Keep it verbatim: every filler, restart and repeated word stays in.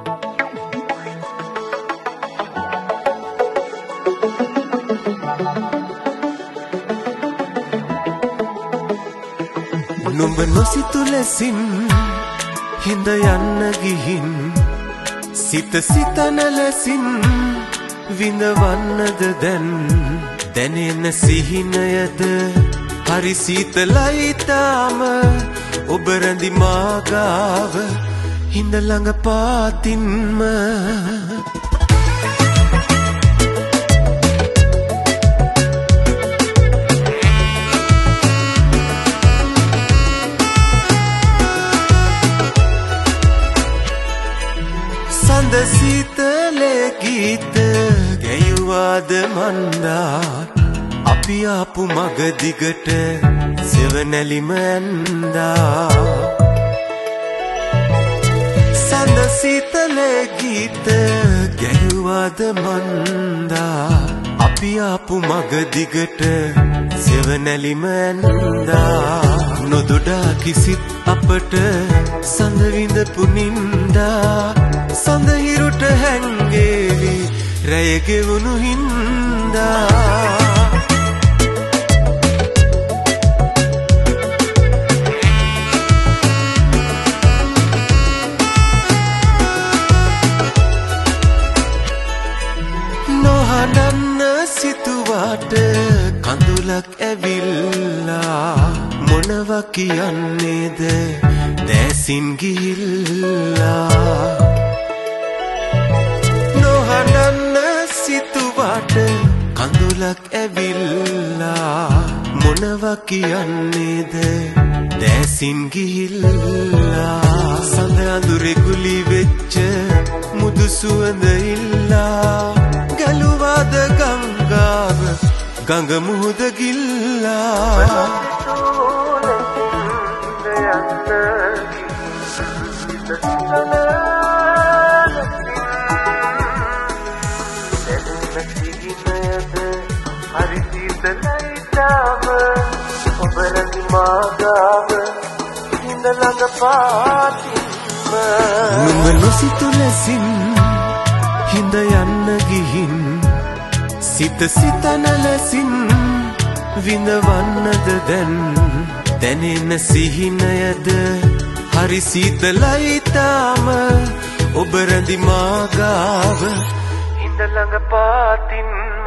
नुंब नोसी तुलसिन हिंद यन्नगिहिन सित सितनलसिन विंदवन्नद दन दनेन सिहिनयद हरि शीतलयिताम ओबरंदि मागाव हिंद लंग पातिन्म शीतले गीत गयुवाद मंदा अपियापु मग दिगट सेवनली मंदा संद शीतले गीत गयुवाद मंदा अपियापु मग दिगट सेवनली मंदा නොදොඩා කිසිත් අපට සඳ විඳපු නින්දා සඳ හිරුට හැංගේවි රැය ගෙවුණු හින්දා නොහනන්න සිතුවාට කඳුලක් ඇවිල්ලා මොනවා කියන්නේද දැසින් ගිල්ලා නොහනන්න සිතුවට කඳුලක් ඇවිල්ලා මොනවා කියන්නේද දැසින් ගිල්ලා සඳ අඳුරේ ගුලි වෙච්ච මුදු සුවඳ ඉල්ලා ගලුවාද ගංගාව ගඟ මුහුද ගිල්ලා नुंब नोसी तुलसिन हिंद यन्नगिहिन सित सितनलसिन विंदवन्नद दन दनेन सिहिनयद हरि शीतलयिताम ओब रंदि मागाव हिंद लंग पातिन्म।